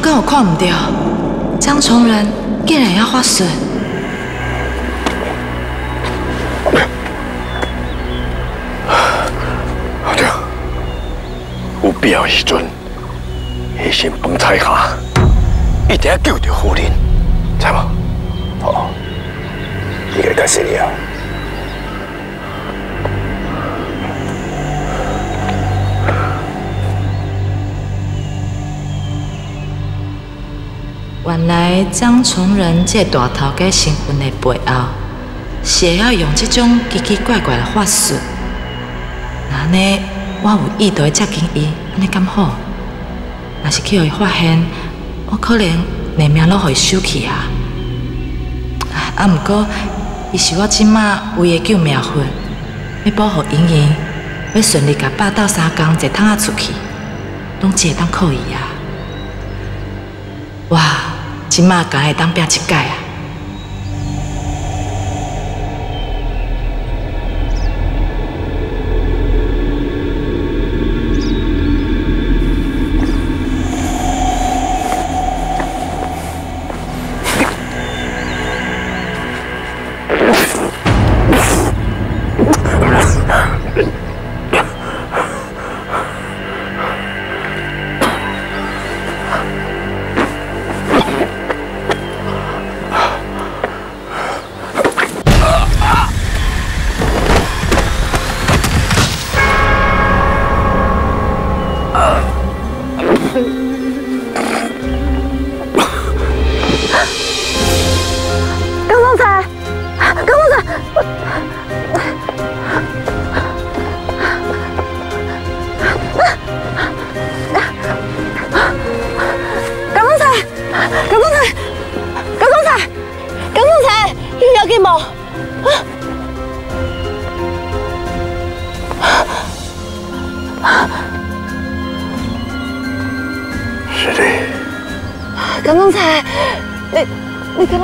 敢有看唔到？张崇仁竟然要发神！阿对，有必要时阵，一心崩彩下，一定要救着夫人，知无？好，应该感谢你啊。 原来张崇仁这大头家身份的背后，是会晓用这种奇奇怪怪的法术。那呢，我有意图接近伊，安尼敢好？若是去互伊发现，我可能连命拢互伊收去啊！啊，不过伊是我即马唯一救命符，要保护莹莹，要顺利甲霸道三公一趟啊出去，拢只会当靠伊啊！哇！ 即马敢会当拼一届啊！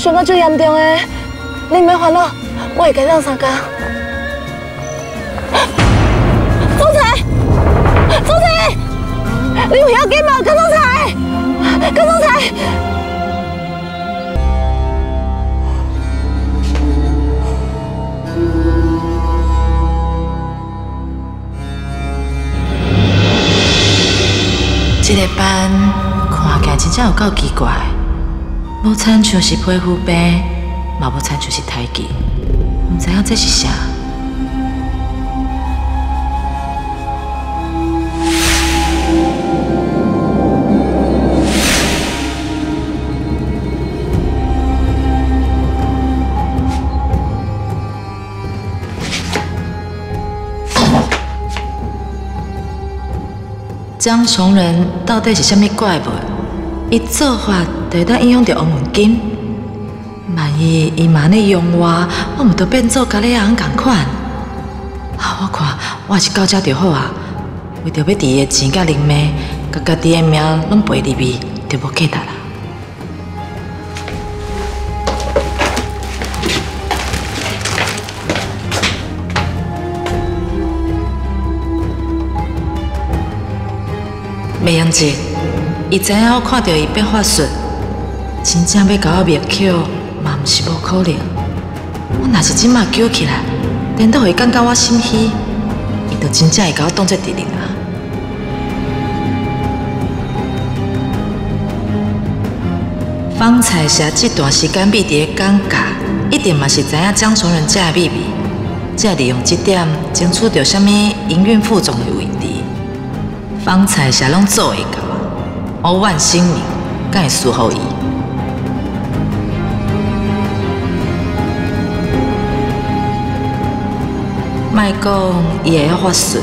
伤到最严重诶，你免烦恼，我会解放三工。总裁，总裁，你不要紧嘛，江总裁，江总裁。这个班看起来真正有够奇怪。 无亲像是皮肤病，嘛无亲像是胎记，唔知影这是啥。张崇仁到底是啥物怪物？ 伊做法就当影响到王文金，万一伊妈咧用我，我毋着变做甲你阿翁同款。啊，我看我也是到遮就好啊，为着要挃伊个钱甲人脉，甲家己个命拢赔入去，就无价值啦。袂用钱。 伊知影我看到伊变法术，真正要甲我灭口嘛，毋是无可能。我若是即马救起来，等到伊感觉我心虚，伊就真正会甲我当作敌人啊！方彩霞这段时间秘伫个尴尬，一定嘛是知影张崇仁遮个秘密，才利用这点争取到啥物营运副总的位置。方彩霞拢做会到。 我万心明，敢会输乎伊？卖讲伊会晓法术，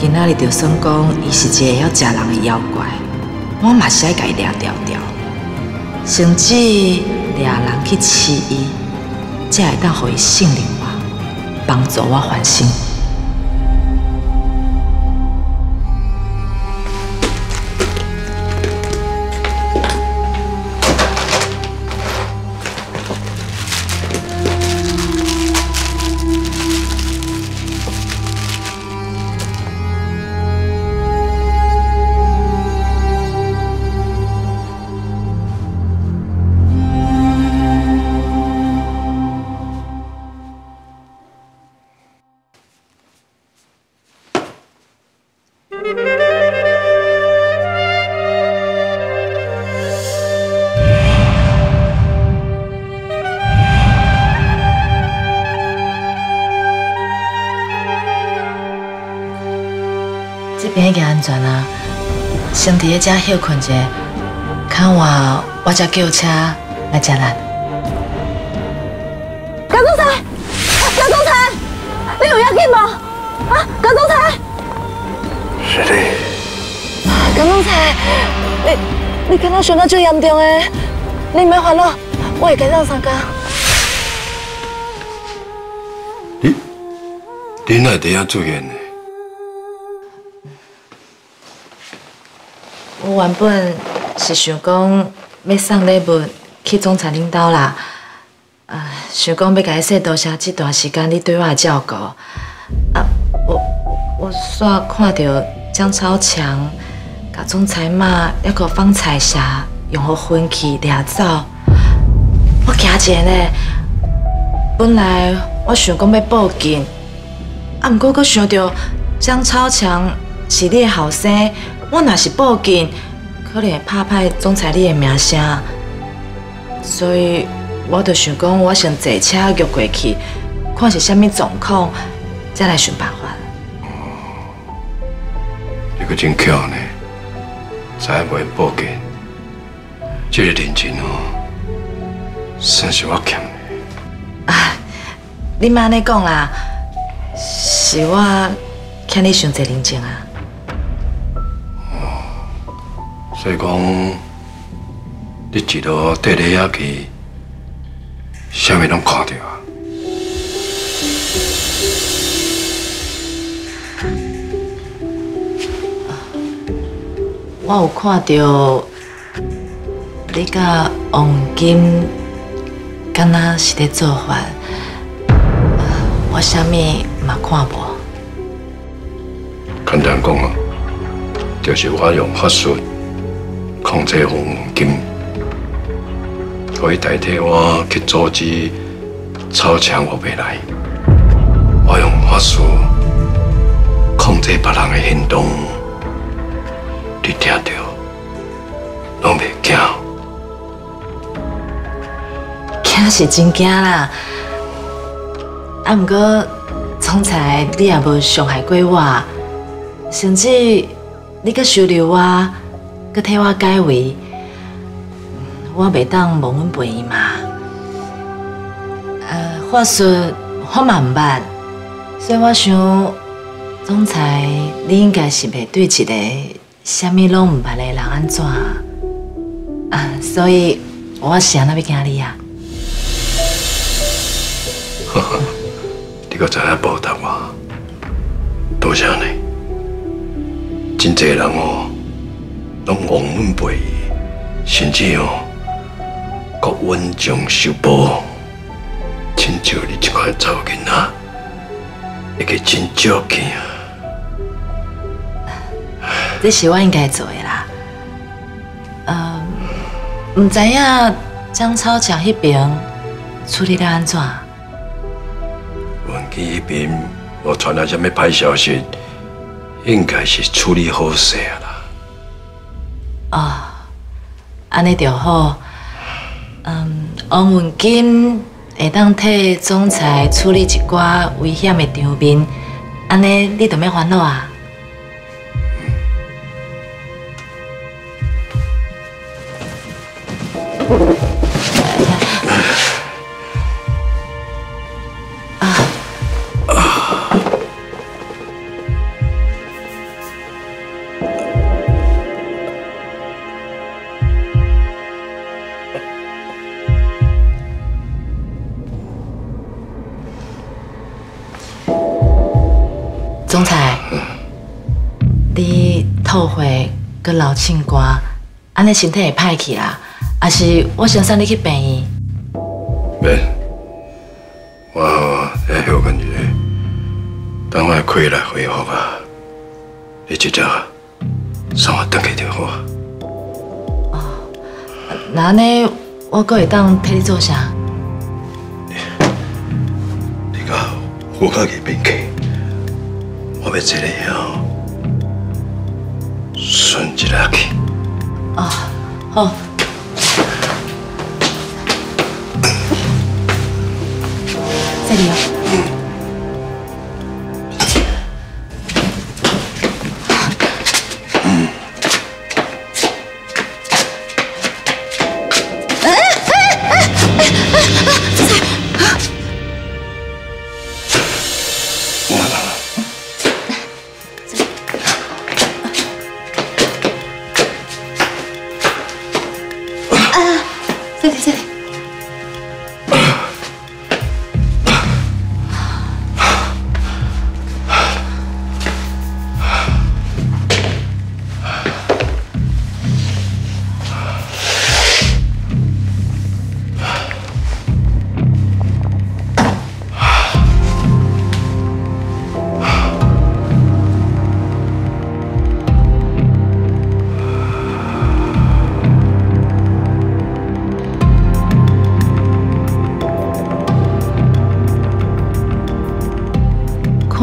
今仔日就算讲伊是一个会晓食人的妖怪，我嘛是爱家掠条条，甚至掠人去饲伊，才会当互伊信任我，帮助我翻身。个安全啊！先伫咧遮休困者，看我才叫车来接咱。高总裁，高总裁，你有要紧无？啊，高总裁，是你。高总裁，你刚刚伤到最严重诶，你莫烦恼，我会跟上三工。你哪会这样出现呢？ 我原本是想讲要送礼物去总裁领导啦，想讲要甲伊说多谢这段时间你对我的照顾。我煞看到江超强甲总裁妈还有方彩霞用好分气掠走，我惊一个呢。本来我想讲要报警，毋过佫想到江超强是你的后生。 我若是报警，可能会打歹总裁你的名声，所以我就想讲，我先坐车越过去，看是啥物状况，再来想办法。你阁真巧呢，知影袂报警，这个认真哦，算是我欠你。啊，你莫安尼讲啦，是我欠你伤侪认真啊。 所以讲，你一路跟你遐去，啥物拢看到啊！我有看到你甲王金，敢若是在做法，我啥物嘛看无。简单讲啊，就是我用法术。 控制黄金，可以代替我去阻止超强我未来。我用法术控制别人的行动，你听到拢袂惊？惊是真惊啦，啊，不过总裁你也无伤害过我，甚至你阁收留我。 佮替我解围，我袂当忘恩背义嘛。话说我嘛唔捌，所以我想，总裁你应该是袂对一个虾米拢唔捌的人安怎啊？所以我想那要惊你啊。哈哈，你个知影报答我，多谢你，真济人哦。 拢忘恩背义，甚至哦，搁温情受报，亲像你这款查某囡仔，会个真少见啊！这是我应该做的啦。唔知影张超强迄边处理得安怎？阮记迄边无传来啥物歹消息，应该是处理好势啊啦。 哦，安尼就好。王文金会当替总裁处理一寡危险的场面，安尼你就免烦恼啊。总裁，你透血佮老唱歌，安尼身体会歹去啦。还是我先送你去病院？免，我遐休困一下，等我开来恢复啊。你即只送我倒去就好。哦，那呢，我佫会当替你做啥？你甲我家己边去。 我要坐了以后，顺一下去。哦，好。这里哦。 嗯、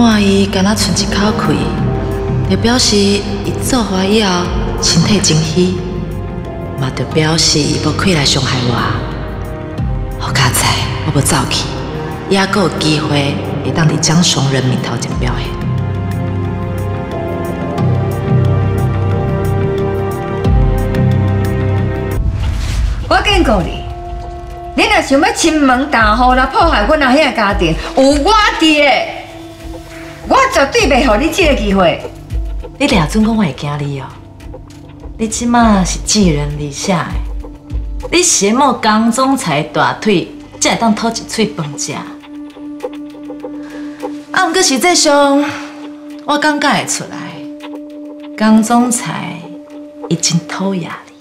看伊敢若剩一口气，就表示伊做法以后身体真虚，嘛就表示伊无开来伤害我。好佳哉，我无走去，也阁有机会会当伫江雄人面头前表现。 我警告你，你若想要亲门打户来破坏阮阿兄的家庭，有我伫的，我绝对袂予你这个机会。你俩准讲我会惊你哦、喔？你即马是寄人篱下的，你羡慕江总裁大腿，才会当讨一喙饭食。啊，毋过实际上，我感觉会出来，江总裁已经讨厌你。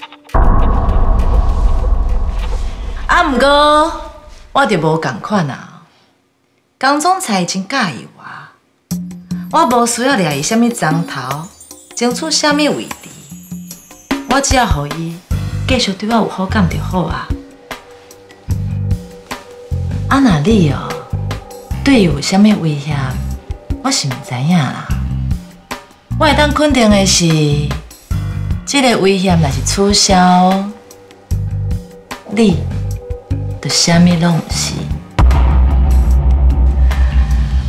啊，毋过我就无同款啊！江总裁真介意我，我无需要掠伊什么章头，争取什么位置，我只要互伊继续对我有好感就好啊！啊，那你哦，对伊有啥物威胁，我是毋知影啦。我会当肯定的是，这个威胁若是取消，你。 就啥物拢唔是，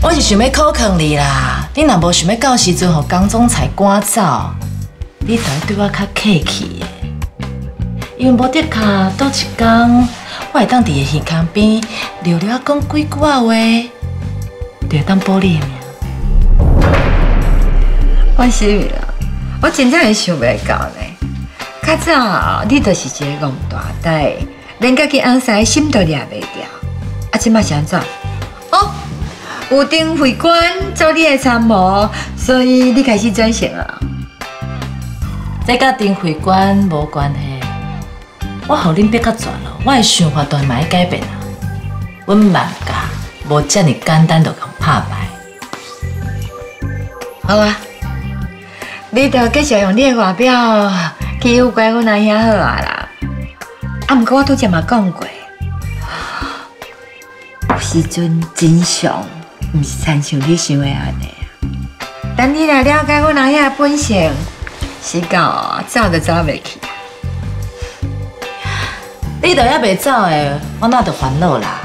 我是想要考劝你啦。你若无想要到时阵，让江总裁赶走，你就要对我较客气的。因为无得卡，倒一天我会当伫个耳腔边聊聊讲几句话，就会当保你的命。我是咪啦？我真正会想袂到呢。较早你就是一个戆大呆。 连家己翁婿心都抓袂住，啊！即摆是安怎？哦，有丁慧官做你的参谋，所以你开始转型啊。这甲丁慧官无关系，我互恁变较全咯。我的想法都嘛要改变啊。阮万家无遮尔简单就共拍败。好啊，你着继续用你的外表欺负乖阮阿兄好啊啦。 啊，毋过我拄则嘛讲过，有时阵真相毋是参像你想的安尼啊。等你来了解阮阿兄的本性，是到走都走袂去。你都还袂走的，我哪着烦恼啦？